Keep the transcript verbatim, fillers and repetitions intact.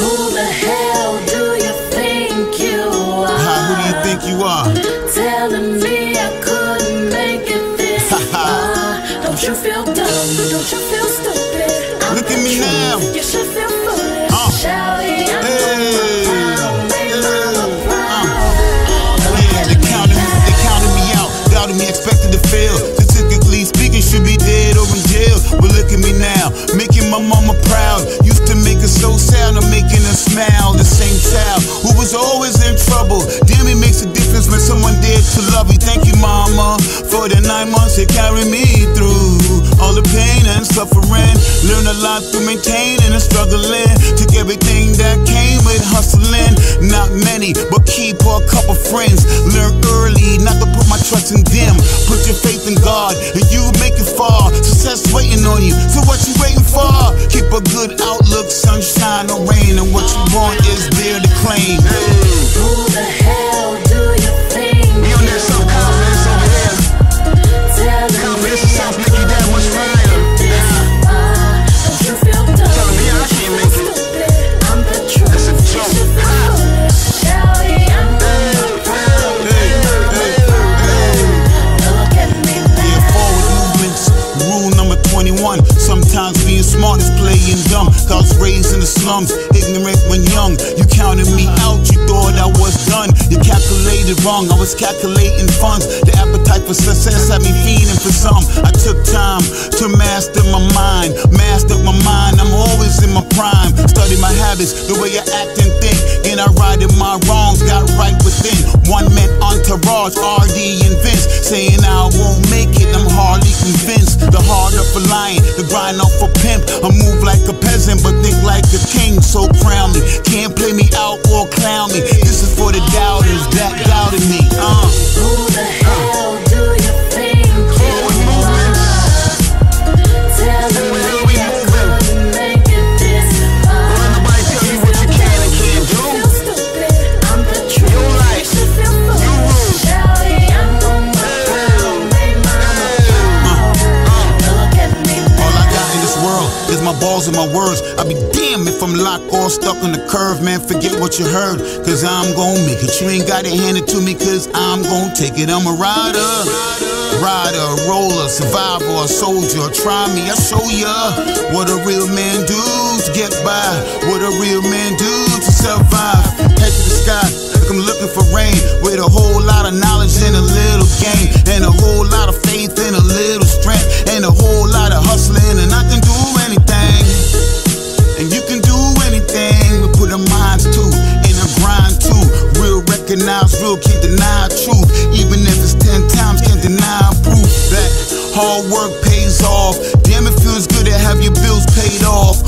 Who the hell do you think you are? How, who do you think you are? Telling me I couldn't make it this far. Don't you feel dumb? Don't you feel stupid? I'm Look at me truth. now. You should feel foolish. Uh. Shouty, I'm hey. Me expected to fail. Statistically speaking, should be dead or in jail. But look at me now, making my mama proud. Used to make her so sad, I'm making her smile. The same child who was always in trouble. Damn, it makes a difference when someone dared to love you. Thank you, mama, for the nine months that carried me through all the pain and suffering. Learned a lot through maintaining and struggling. Took everything that came with hustling. Not many, but keep a couple friends. Learned early not to put my trust in them. Put your faith in God and you'll make it far. Success waiting on you, so what you waiting for? Keep a good outlook, sunshine or rain, and what you want is there to claim. Who the hell do you think? You don't have some confidence over here. Confidence is something that you that much fire. Don't you feel dumb? Telling me I can't make it. I'm the truth. That's a joke. Sometimes being smart is playing dumb. Cause raised in the slums, ignorant when young. You counted me out, you thought I was done. You calculated wrong, I was calculating funds. The appetite for success had me feeding for some. I took time to master my mind. Mastered my mind, I'm always in my prime. Studied my habits, the way I act and think. And I righted my wrongs, got right within. One man entourage, R D and Vince. Saying I won't make it, I'm hardly convinced. The hard up for lying, the grind off a pimp. I move like a peasant, but think like a king. So crown me, can't play me out or clown me. This is for the doubters that doubted me. Uh. Who the hell do you think you are? Tell me how we couldn't make it this far. Don't let nobody tell you what you can and can't do. Feel stupid. I'm the truth. Your life, you is my balls and my words. I'll be damned if I'm locked or stuck on the curve. Man, forget what you heard, cause I'm gon' make it. You ain't got it handed to me, cause I'm gon' take it. I'm a rider, rider, roller, survivor, a soldier. Try me, I'll show ya what a real man do to get by, what a real man do to survive. Head to the sky, like I'm looking for rain, with a whole lot of knowledge and a little game, and a whole lot of faith and a little strength, and a whole lot of hustling, and I can do anything, and you can do anything. We put our minds to, and our grind to. Real recognize, real can't deny truth. Even if it's ten times, can't deny proof that hard work pays off. Damn, it feels good to have your bills paid off.